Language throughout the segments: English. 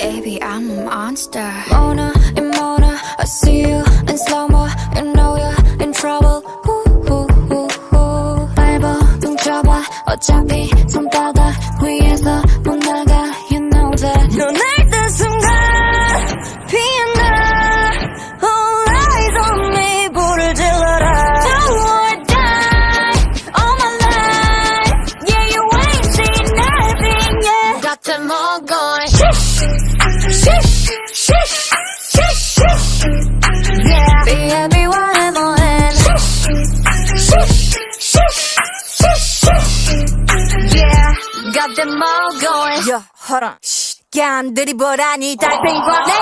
Baby, I'm a monster. Mona and Mona, I see you in slow-mo. You know you're in trouble. 발버 둥 쳐봐. 어차피 손바닥 위에서 못 나가. You know that. 넌 알던 순간 피한다. All eyes on me. 불을 질러라. Do or die. All my life. Yeah, you ain't seen nothing yet. Got them all going. Yeah, be happy while I'm on hand. Yeah, got them all going. Yo, hold on. 간 드리블하니 달팽이과 내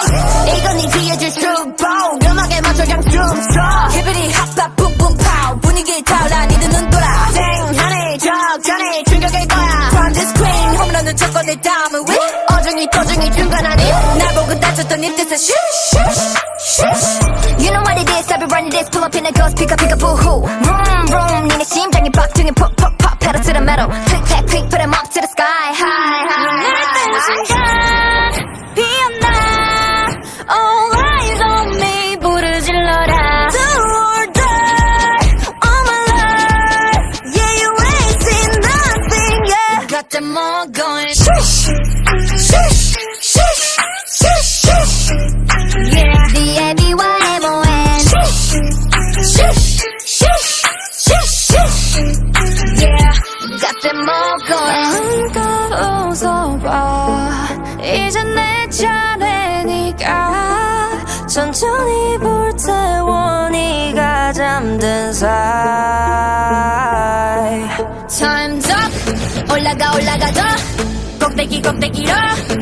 이건 네 귀여질 수보 음악에 맞춰 강춤춰 기분이 핫바 뿜뿜 파우 분위기 타올라 니들 눈 돌아 쨍하니 적잖이 충격일 거야 From this queen 홈런을 쳤고 내 다음은 위 어중이 도중이 중간하니 날 보고 다쳤던 입 뜻은 슈슈슈 You know what it is, I've been running this Pull up in a ghost, pick up, pick up, boo-hoo Vroom, vroom, 니네 심장이 박중이 pop, pop, pop Pedal to the metal, click, click, click, put them up to the sky High, high, high them all going shush, shush, shush, shush, shush yeah B-A-B-Y-M-O-N shush, shush, shush, shush, shush yeah got them all going 안 걸어봐 이제 내 차례니까 천천히 불태워 네가 잠든 사이 Time's up 올라가 올라가 더 꼭대기로